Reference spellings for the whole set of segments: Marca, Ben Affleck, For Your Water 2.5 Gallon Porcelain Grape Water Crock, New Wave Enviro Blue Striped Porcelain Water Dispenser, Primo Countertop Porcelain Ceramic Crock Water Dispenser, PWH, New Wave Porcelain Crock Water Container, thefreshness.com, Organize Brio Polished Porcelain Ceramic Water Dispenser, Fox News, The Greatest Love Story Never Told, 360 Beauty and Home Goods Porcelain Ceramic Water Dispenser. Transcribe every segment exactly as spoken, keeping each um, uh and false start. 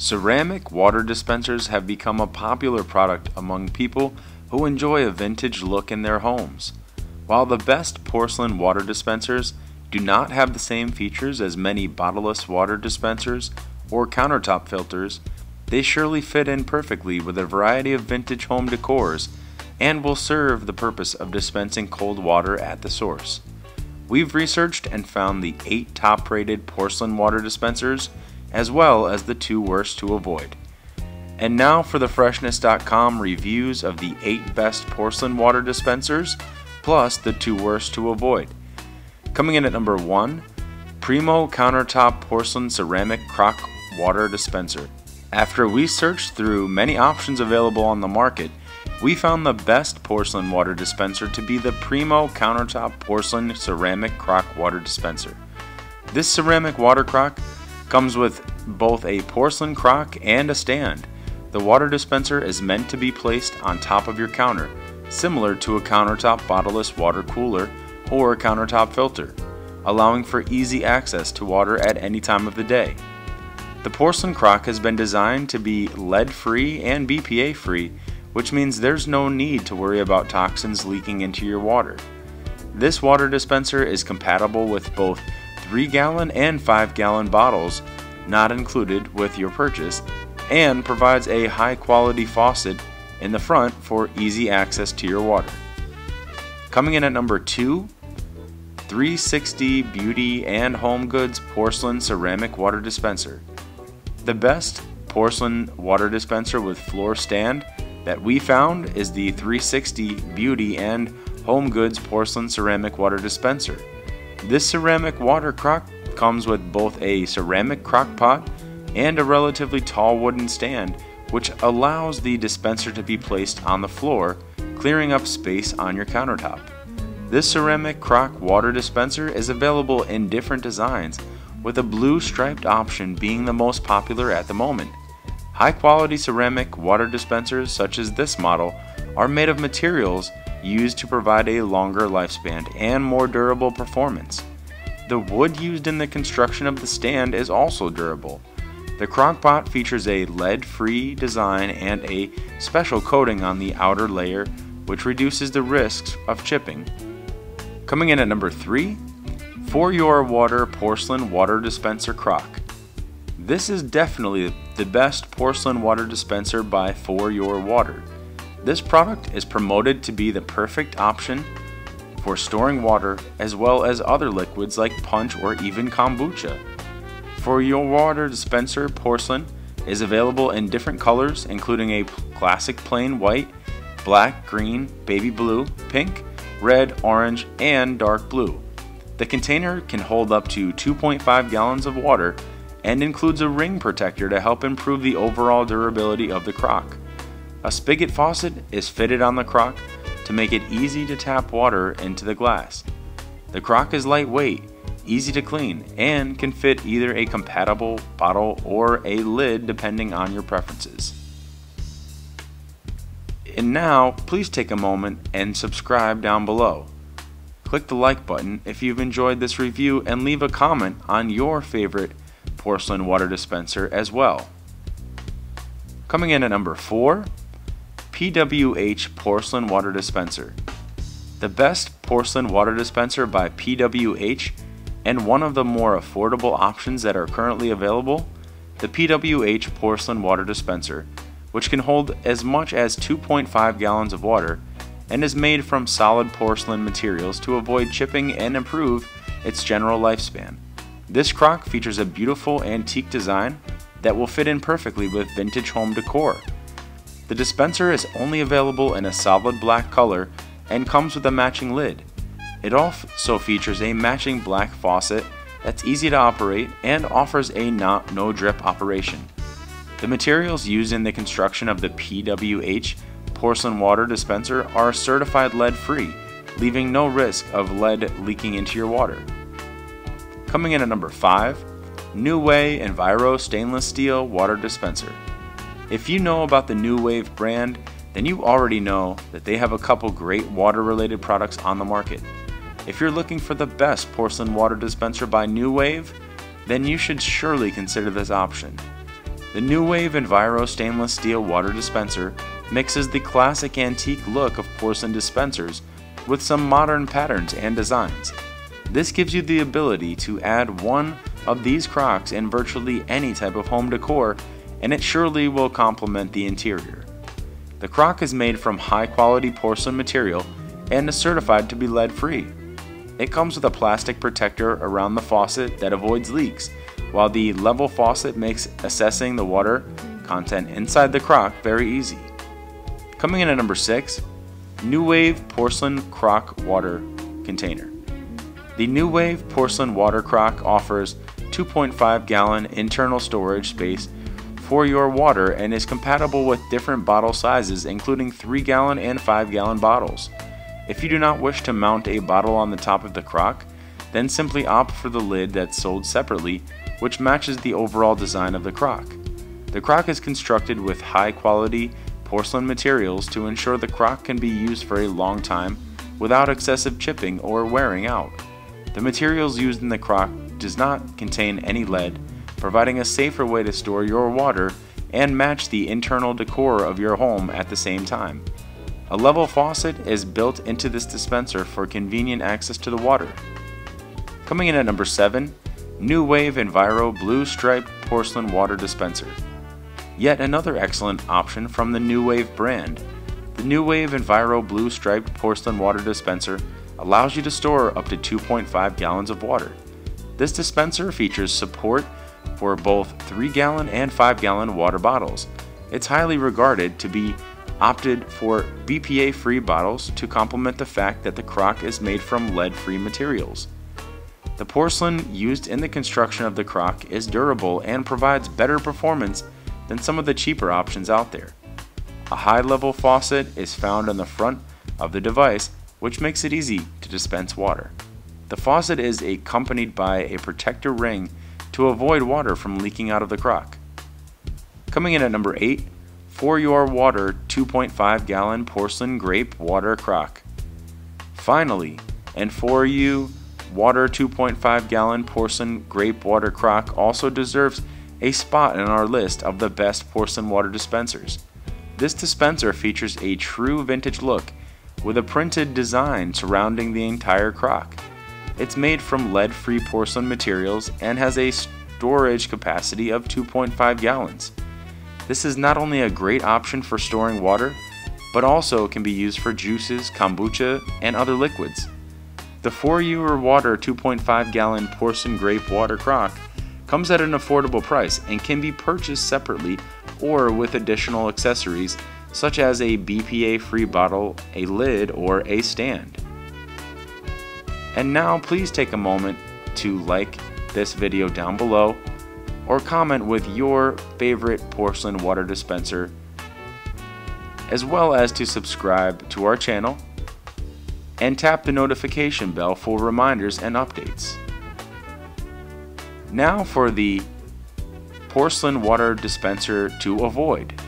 Ceramic water dispensers have become a popular product among people who enjoy a vintage look in their homes. While the best porcelain water dispensers do not have the same features as many bottleless water dispensers or countertop filters, they surely fit in perfectly with a variety of vintage home decors and will serve the purpose of dispensing cold water at the source. We've researched and found the eight top-rated porcelain water dispensers as well as the two worst to avoid. And now for the freshness dot com reviews of the eight best porcelain water dispensers, plus the two worst to avoid. Coming in at number one, Primo Countertop Porcelain Ceramic Crock Water Dispenser. After we searched through many options available on the market, we found the best porcelain water dispenser to be the Primo Countertop Porcelain Ceramic Crock Water Dispenser. This ceramic water crock comes with both a porcelain crock and a stand. The water dispenser is meant to be placed on top of your counter, similar to a countertop bottleless water cooler or a countertop filter, allowing for easy access to water at any time of the day. The porcelain crock has been designed to be lead-free and B P A-free, which means there's no need to worry about toxins leaking into your water. This water dispenser is compatible with both three gallon and five gallon bottles, not included with your purchase, and provides a high-quality faucet in the front for easy access to your water. Coming in at number two, three sixty Beauty and Home Goods Porcelain Ceramic Water Dispenser. The best porcelain water dispenser with floor stand that we found is the three sixty Beauty and Home Goods Porcelain Ceramic Water Dispenser. This ceramic water crock comes with both a ceramic crock pot and a relatively tall wooden stand, which allows the dispenser to be placed on the floor, clearing up space on your countertop. This ceramic crock water dispenser is available in different designs, with a blue striped option being the most popular at the moment. High quality ceramic water dispensers such as this model are made of materials used to provide a longer lifespan and more durable performance. The wood used in the construction of the stand is also durable. The crock pot features a lead-free design and a special coating on the outer layer, which reduces the risks of chipping. Coming in at number three, For Your Water Porcelain Water Dispenser Crock. This is definitely the best porcelain water dispenser by For Your Water. This product is promoted to be the perfect option for storing water as well as other liquids like punch or even kombucha. For Your Water Dispenser Porcelain is available in different colors, including a classic plain white, black, green, baby blue, pink, red, orange, and dark blue. The container can hold up to two point five gallons of water and includes a ring protector to help improve the overall durability of the crock. A spigot faucet is fitted on the crock to make it easy to tap water into the glass. The crock is lightweight, easy to clean, and can fit either a compatible bottle or a lid depending on your preferences. And now, please take a moment and subscribe down below. Click the like button if you've enjoyed this review and leave a comment on your favorite porcelain water dispenser as well. Coming in at number four, P W H Porcelain Water Dispenser. The best porcelain water dispenser by P W H and one of the more affordable options that are currently available, the P W H Porcelain Water Dispenser, which can hold as much as two point five gallons of water and is made from solid porcelain materials to avoid chipping and improve its general lifespan. This crock features a beautiful antique design that will fit in perfectly with vintage home decor. The dispenser is only available in a solid black color and comes with a matching lid. It also features a matching black faucet that's easy to operate and offers a no-drip operation. The materials used in the construction of the P W H porcelain water dispenser are certified lead-free, leaving no risk of lead leaking into your water. Coming in at number five, New Wave Enviro Stainless Steel Water Dispenser. If you know about the New Wave brand, then you already know that they have a couple great water-related products on the market. If you're looking for the best porcelain water dispenser by New Wave, then you should surely consider this option. The New Wave Enviro Stainless Steel Water Dispenser mixes the classic antique look of porcelain dispensers with some modern patterns and designs. This gives you the ability to add one of these crocks in virtually any type of home decor, and it surely will complement the interior. The crock is made from high-quality porcelain material and is certified to be lead-free. It comes with a plastic protector around the faucet that avoids leaks, while the level faucet makes assessing the water content inside the crock very easy. Coming in at number six, New Wave Porcelain Crock Water Container. The New Wave Porcelain Water Crock offers two point five gallon internal storage space for your water and is compatible with different bottle sizes, including three gallon and five gallon bottles. If you do not wish to mount a bottle on the top of the crock, then simply opt for the lid that's sold separately, which matches the overall design of the crock. The crock is constructed with high-quality porcelain materials to ensure the crock can be used for a long time without excessive chipping or wearing out. The materials used in the crock does not contain any lead, providing a safer way to store your water and match the internal decor of your home at the same time. A level faucet is built into this dispenser for convenient access to the water. Coming in at number seven, New Wave Enviro Blue Striped Porcelain Water Dispenser. Yet another excellent option from the New Wave brand. The New Wave Enviro Blue Striped Porcelain Water Dispenser allows you to store up to two point five gallons of water. This dispenser features support for both three gallon and five gallon water bottles. It's highly regarded to be opted for B P A-free bottles to complement the fact that the crock is made from lead-free materials. The porcelain used in the construction of the crock is durable and provides better performance than some of the cheaper options out there. A high-level faucet is found on the front of the device, which makes it easy to dispense water. The faucet is accompanied by a protector ring to avoid water from leaking out of the crock. Coming in at number eight, For Your Water two point five gallon Porcelain Grape Water Crock. Finally, and For Your Water two point five gallon Porcelain Grape Water Crock also deserves a spot in our list of the best porcelain water dispensers. This dispenser features a true vintage look with a printed design surrounding the entire crock. It's made from lead-free porcelain materials and has a storage capacity of two point five gallons. This is not only a great option for storing water, but also can be used for juices, kombucha, and other liquids. The For Your Water two point five gallon Porcelain Grape Water Crock comes at an affordable price and can be purchased separately or with additional accessories such as a B P A-free bottle, a lid, or a stand. And now please take a moment to like this video down below, or comment with your favorite porcelain water dispenser, as well as to subscribe to our channel and tap the notification bell for reminders and updates. Now for the porcelain water dispenser to avoid.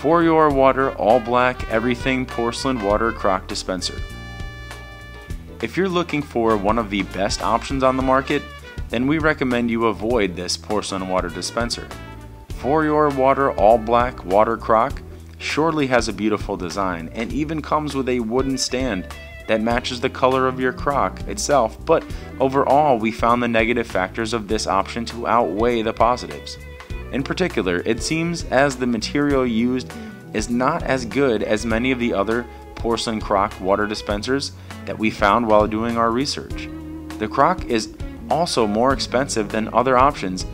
For Your Water All Black Everything Porcelain Water Crock Dispenser. If you're looking for one of the best options on the market, then we recommend you avoid this porcelain water dispenser. For Your Water All Black Water Crock surely has a beautiful design and even comes with a wooden stand that matches the color of your crock itself, but overall we found the negative factors of this option to outweigh the positives. In particular, it seems as the material used is not as good as many of the other porcelain crock water dispensers that we found while doing our research. The crock is also more expensive than other options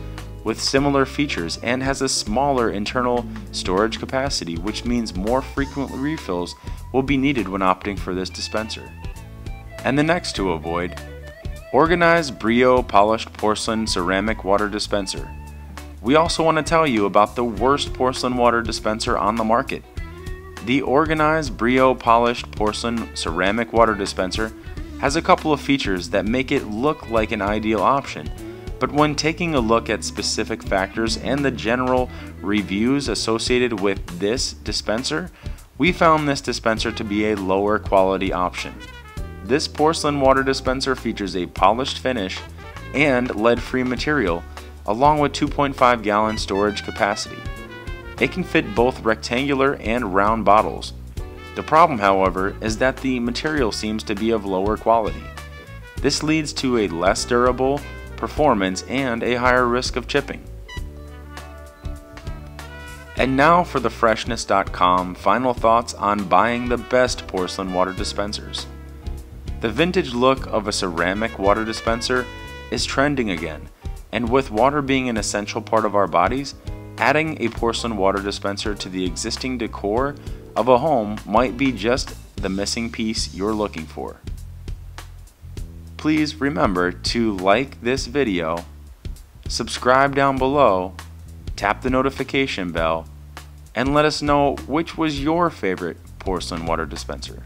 with similar features and has a smaller internal storage capacity, which means more frequent refills will be needed when opting for this dispenser. And the next to avoid, Organize Brio Polished Porcelain Ceramic Water Dispenser. We also want to tell you about the worst porcelain water dispenser on the market. The Organize Brio Polished Porcelain Ceramic Water Dispenser has a couple of features that make it look like an ideal option, but when taking a look at specific factors and the general reviews associated with this dispenser, we found this dispenser to be a lower quality option. This porcelain water dispenser features a polished finish and lead-free material, along with two point five gallon storage capacity. It can fit both rectangular and round bottles. The problem, however, is that the material seems to be of lower quality. This leads to a less durable performance and a higher risk of chipping. And now for the freshness dot com final thoughts on buying the best porcelain water dispensers. The vintage look of a ceramic water dispenser is trending again, and with water being an essential part of our bodies, adding a porcelain water dispenser to the existing decor of a home might be just the missing piece you're looking for. Please remember to like this video, subscribe down below, tap the notification bell, and let us know which was your favorite porcelain water dispenser.